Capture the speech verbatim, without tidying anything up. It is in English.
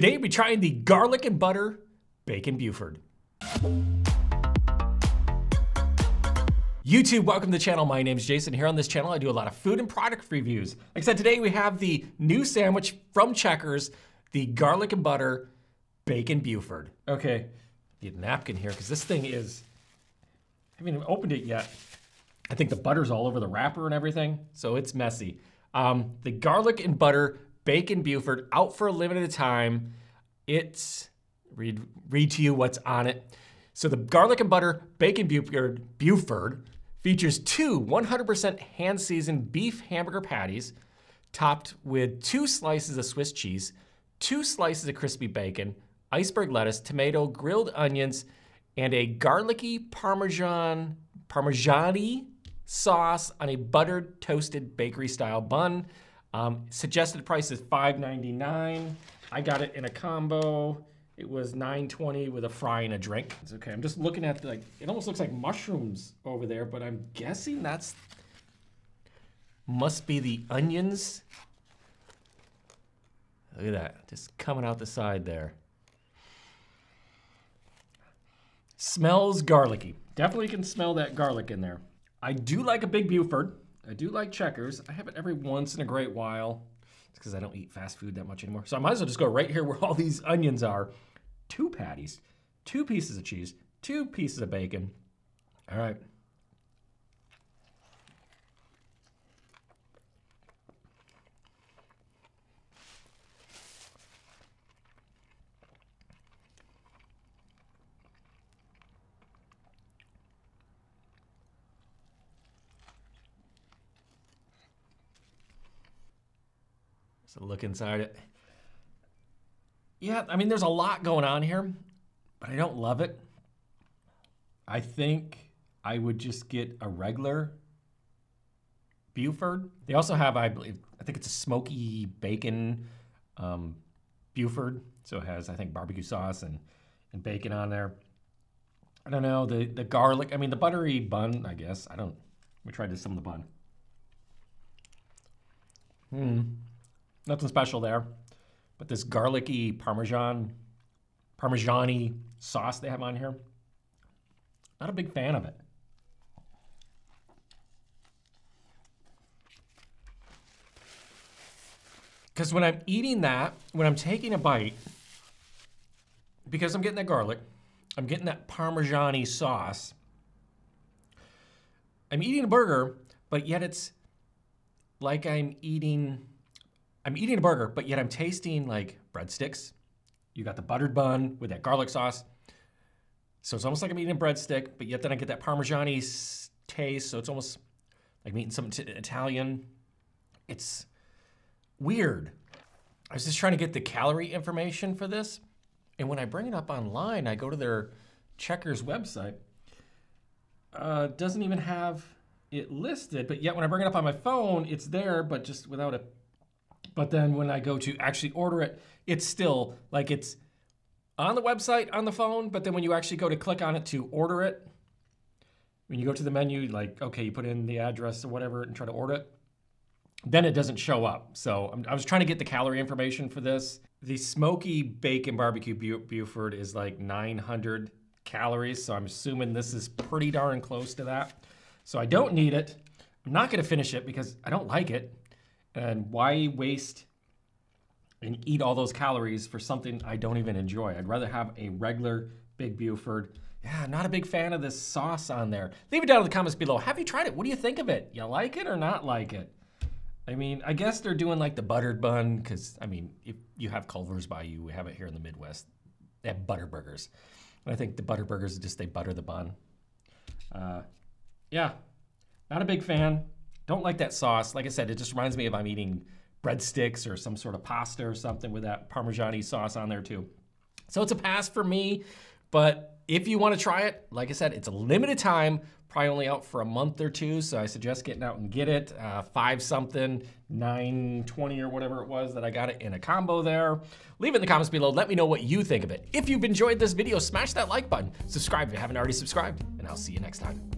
Today we're trying the garlic and butter bacon Buford. YouTube, welcome to the channel. My name's Jason. Here on this channel, I do a lot of food and product reviews. Like I said, today we have the new sandwich from Checkers, the garlic and butter bacon Buford. Okay, need a napkin here because this thing is, I haven't even opened it yet. I think the butter's all over the wrapper and everything, so it's messy. Um, the garlic and butter bacon Buford, out for a limited time. It's, read, read to you what's on it. So the garlic and butter bacon Buford, Buford features two one hundred percent hand-seasoned beef hamburger patties topped with two slices of Swiss cheese, two slices of crispy bacon, iceberg lettuce, tomato, grilled onions, and a garlicky Parmesan, Parmesan-y sauce on a buttered toasted bakery style bun. Um, suggested price is five ninety-nine. I got it in a combo. It was nine twenty with a fry and a drink. It's okay, I'm just looking at the, like, it almost looks like mushrooms over there, but I'm guessing that's, must be the onions. Look at that, just coming out the side there. Smells garlicky. Definitely can smell that garlic in there. I do like a big Buford. I do like Checkers. I have it every once in a great while. It's because I don't eat fast food that much anymore. So I might as well just go right here where all these onions are. Two patties, two pieces of cheese, two pieces of bacon. All right. So look inside it. Yeah, I mean, there's a lot going on here, but I don't love it. I think I would just get a regular Buford. They also have, I believe, I think it's a smoky bacon um, Buford. So it has, I think, barbecue sauce and, and bacon on there. I don't know, the, the garlic, I mean, the buttery bun, I guess. I don't, let me try to some of the bun. Hmm. Nothing special there, but this garlicky Parmesan, Parmesan-y sauce they have on here, not a big fan of it. Because when I'm eating that, when I'm taking a bite, because I'm getting that garlic, I'm getting that Parmesan-y sauce, I'm eating a burger, but yet it's like I'm eating I'm eating a burger, but yet I'm tasting like breadsticks. You got the buttered bun with that garlic sauce. So it's almost like I'm eating a breadstick, but yet then I get that Parmesan-y taste. So it's almost like I'm eating something Italian. It's weird. I was just trying to get the calorie information for this. And when I bring it up online, I go to their Checkers website. Uh, doesn't even have it listed, but yet when I bring it up on my phone, it's there, but just without a But then when I go to actually order it, it's still like it's on the website, on the phone, but then when you actually go to click on it to order it, when you go to the menu, like, okay, you put in the address or whatever and try to order it, then it doesn't show up. So I'm, I was trying to get the calorie information for this. The smoky bacon barbecue Bu- Buford is like nine hundred calories. So I'm assuming this is pretty darn close to that. So I don't need it. I'm not gonna finish it because I don't like it. And why waste and eat all those calories for something I don't even enjoy? I'd rather have a regular big Buford. Yeah, not a big fan of this sauce on there. Leave it down in the comments below. Have you tried it? What do you think of it? You like it or not like it? I mean, I guess they're doing like the buttered bun because, I mean, if you have Culver's by you, we have it here in the Midwest. They have butter burgers. And I think the butter burgers, just they butter the bun. Uh, yeah, not a big fan. Don't like that sauce. Like I said, it just reminds me of I'm eating breadsticks or some sort of pasta or something with that Parmesan-y sauce on there too. So it's a pass for me, but if you want to try it, like I said, it's a limited time, probably only out for a month or two, so I suggest getting out and get it. Uh, five something, nine twenty or whatever it was that I got it in a combo there. Leave it in the comments below. Let me know what you think of it. If you've enjoyed this video, smash that like button. Subscribe if you haven't already subscribed, and I'll see you next time.